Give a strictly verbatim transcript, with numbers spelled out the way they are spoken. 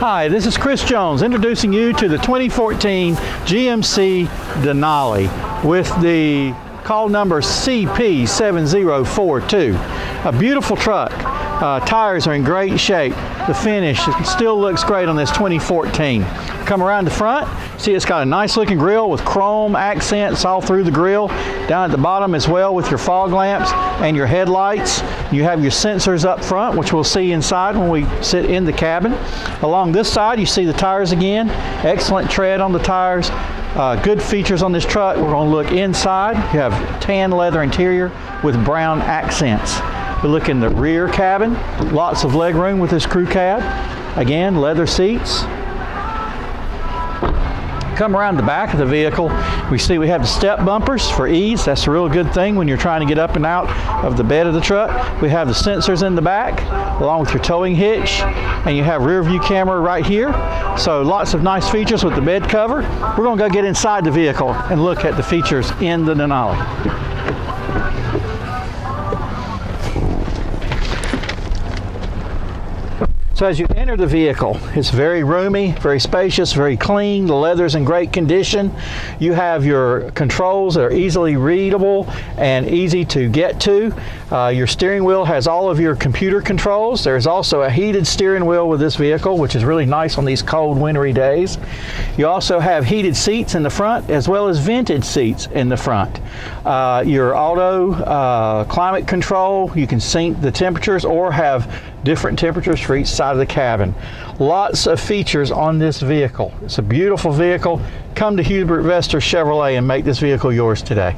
Hi, this is Chris Jones introducing you to the twenty fourteen G M C Denali with the call number C P seven zero four two. A beautiful truck. Uh, tires are in great shape. The finish still looks great on this twenty fourteen. Come around the front, see it's got a nice looking grille with chrome accents all through the grille. Down at the bottom as well with your fog lamps and your headlights. You have your sensors up front, which we'll see inside when we sit in the cabin. Along this side you see the tires again. Excellent tread on the tires. Uh, good features on this truck. We're going to look inside. You have tan leather interior with brown accents. We look in the rear cabin, lots of leg room with this crew cab. Again, leather seats. Come around the back of the vehicle, we see we have the step bumpers for ease. That's a real good thing when you're trying to get up and out of the bed of the truck. We have the sensors in the back, along with your towing hitch, and you have rear view camera right here. So lots of nice features with the bed cover. We're gonna go get inside the vehicle and look at the features in the Denali. So as you enter the vehicle, it's very roomy, very spacious, very clean. The leather's in great condition. You have your controls that are easily readable and easy to get to. Uh, your steering wheel has all of your computer controls. There's also a heated steering wheel with this vehicle, which is really nice on these cold, wintry days. You also have heated seats in the front, as well as vented seats in the front. Uh, your auto uh, climate control, you can sync the temperatures or have different temperatures for each side of the cabin. Lots of features on this vehicle. It's a beautiful vehicle. Come to Hubert Vester Chevrolet and make this vehicle yours today.